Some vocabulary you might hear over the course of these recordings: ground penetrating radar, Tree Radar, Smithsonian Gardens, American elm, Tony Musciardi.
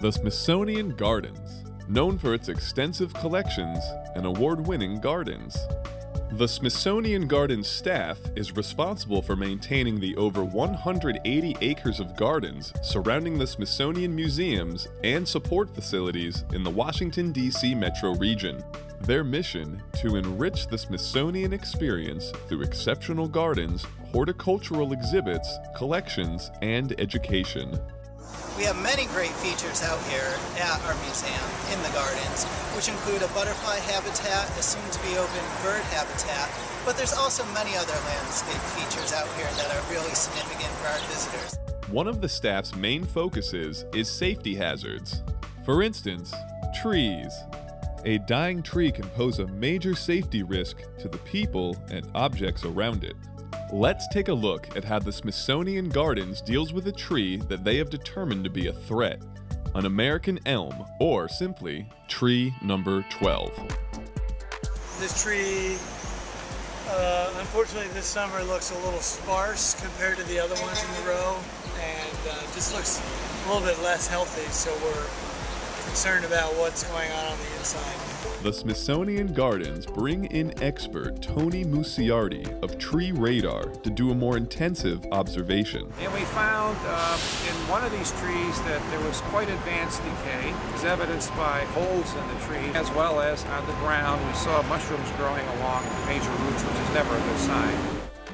The Smithsonian Gardens, known for its extensive collections and award-winning gardens. The Smithsonian Gardens staff is responsible for maintaining the over 180 acres of gardens surrounding the Smithsonian museums and support facilities in the Washington, D.C. metro region. Their mission, to enrich the Smithsonian experience through exceptional gardens, horticultural exhibits, collections, and education. We have many great features out here at our museum in the gardens, which include a butterfly habitat, a soon-to-be-open bird habitat, but there's also many other landscape features out here that are really significant for our visitors. One of the staff's main focuses is safety hazards. For instance, trees. A dying tree can pose a major safety risk to the people and objects around it. Let's take a look at how the Smithsonian Gardens deals with a tree that they have determined to be a threat, an American elm, or simply, tree number 12. This tree, unfortunately this summer, looks a little sparse compared to the other ones in the row, and just looks a little bit less healthy, so we're concerned about what's going on the inside. The Smithsonian Gardens bring in expert Tony Musciardi of Tree Radar to do a more intensive observation. And we found in one of these trees that there was quite advanced decay, as evidenced by holes in the tree, as well as on the ground. We saw mushrooms growing along major roots, which is never a good sign.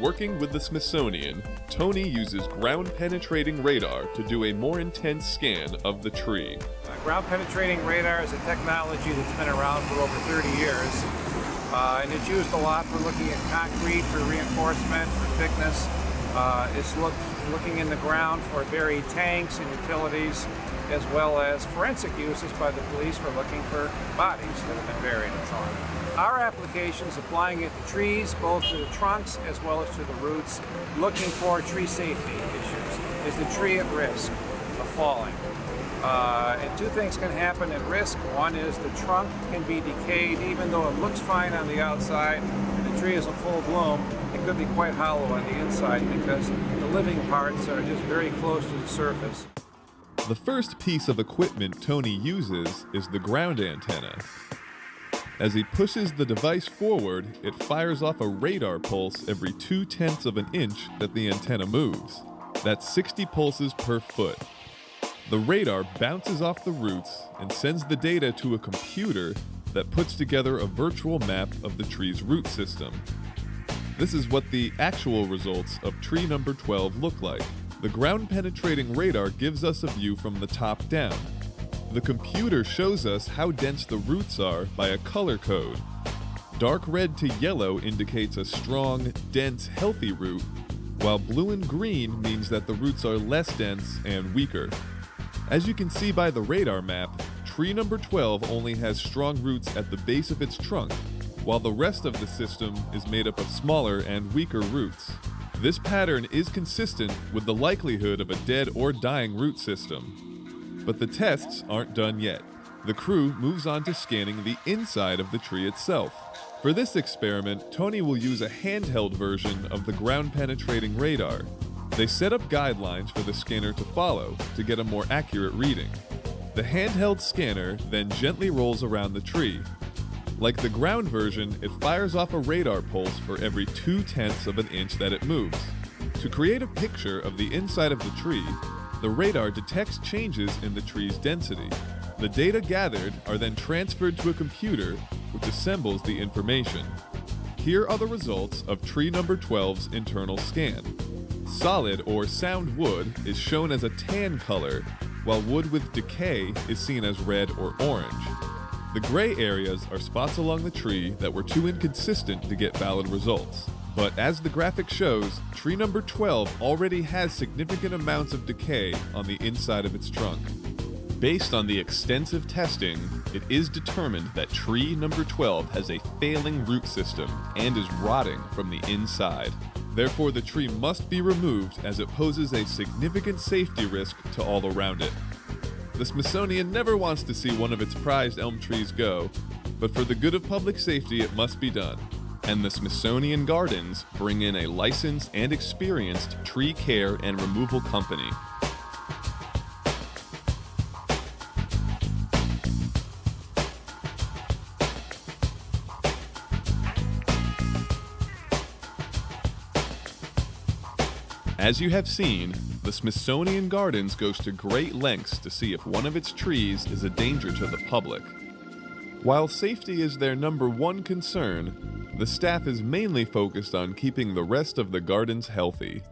Working with the Smithsonian, Tony uses ground penetrating radar to do a more intense scan of the tree. Ground penetrating radar is a technology that's been around for over 30 years, and it's used a lot for looking at concrete, for reinforcement, for thickness. It's looking in the ground for buried tanks and utilities, as well as forensic uses by the police for looking for bodies that have been buried and so on. Our application is applying it to trees, both to the trunks as well as to the roots, looking for tree safety issues. Is the tree at risk of falling? And two things can happen at risk. One is the trunk can be decayed, even though it looks fine on the outside, and the tree is in full bloom, it could be quite hollow on the inside because the living parts are just very close to the surface. The first piece of equipment Tony uses is the ground antenna. As he pushes the device forward, it fires off a radar pulse every 0.2 of an inch that the antenna moves. That's 60 pulses per foot. The radar bounces off the roots and sends the data to a computer that puts together a virtual map of the tree's root system. This is what the actual results of tree number 12 look like. The ground penetrating radar gives us a view from the top down. The computer shows us how dense the roots are by a color code. Dark red to yellow indicates a strong, dense, healthy root, while blue and green means that the roots are less dense and weaker. As you can see by the radar map, tree number 12 only has strong roots at the base of its trunk, while the rest of the system is made up of smaller and weaker roots. This pattern is consistent with the likelihood of a dead or dying root system. But the tests aren't done yet. The crew moves on to scanning the inside of the tree itself. For this experiment, Tony will use a handheld version of the ground-penetrating radar. They set up guidelines for the scanner to follow to get a more accurate reading. The handheld scanner then gently rolls around the tree. Like the ground version, it fires off a radar pulse for every 0.2 of an inch that it moves. To create a picture of the inside of the tree, the radar detects changes in the tree's density. The data gathered are then transferred to a computer, which assembles the information. Here are the results of tree number 12's internal scan. Solid or sound wood is shown as a tan color, while wood with decay is seen as red or orange. The gray areas are spots along the tree that were too inconsistent to get valid results. But as the graphic shows, tree number 12 already has significant amounts of decay on the inside of its trunk. Based on the extensive testing, it is determined that tree number 12 has a failing root system and is rotting from the inside. Therefore, the tree must be removed as it poses a significant safety risk to all around it. The Smithsonian never wants to see one of its prized elm trees go, but for the good of public safety, it must be done. And the Smithsonian Gardens bring in a licensed and experienced tree care and removal company. As you have seen, the Smithsonian Gardens goes to great lengths to see if one of its trees is a danger to the public. While safety is their number one concern, the staff is mainly focused on keeping the rest of the gardens healthy.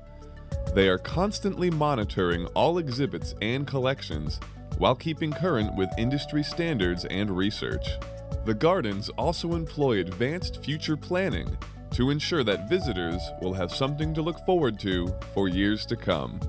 They are constantly monitoring all exhibits and collections while keeping current with industry standards and research. The gardens also employ advanced future planning to ensure that visitors will have something to look forward to for years to come.